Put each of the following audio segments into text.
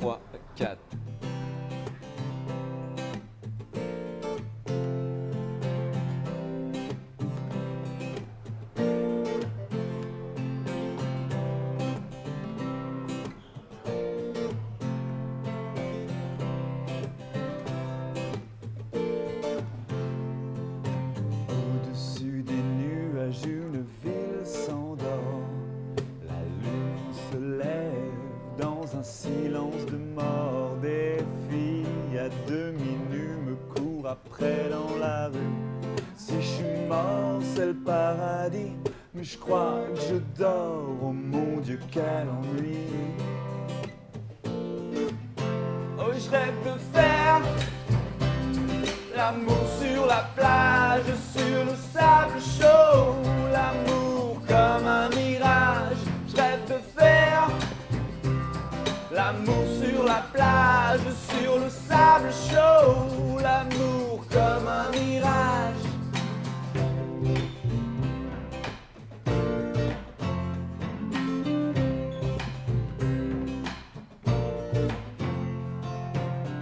3, 4. Au-dessus des nuages, une ville s'endort. La lune se lève dans un silence de mort. Des filles à demi-nues me courent après dans la rue. Si je suis mort, c'est le paradis, mais je crois que je dors. Oh mon Dieu, quel ennui. Oh, je rêve de faire l'amour sur la plage, sur le sable chaud, l'amour comme un mirage. Je rêve de faire l'amour sur la plage, sur le sable chaud, l'amour comme un mirage.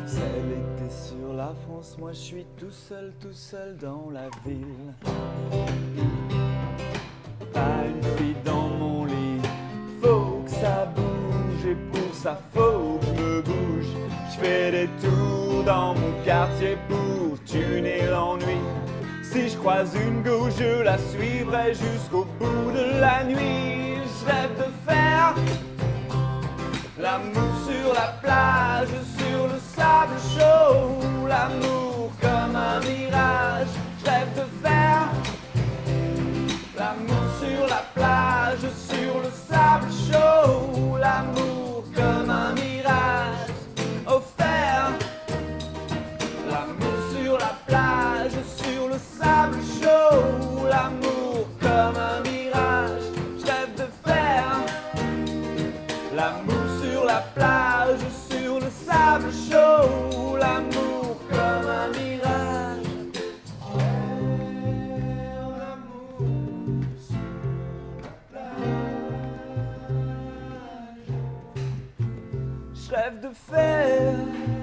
C'est l'été sur la France, moi je suis tout seul dans la ville. Pas une fille dans mon lit, faut que ça bouge, et pour ça faut que je me bouge. Je fais des tours dans mon quartier pour tuer l'ennui. Si je croise une gauche, je la suivrai jusqu'au bout de la nuit. Je rêve de faire l'amour sur la plage, sur le sable chaud, l'amour comme un mirage. Je rêve de faire l'amour sur la plage, sur le sable chaud, l'amour comme un mirage. Offert l'amour sur la plage, sur le sable chaud, l'amour comme un mirage. Je rêve de faire l'amour sur la plage, sur le sable chaud, l'amour comme un mirage. L'amour sur la plage. Je rêve de faire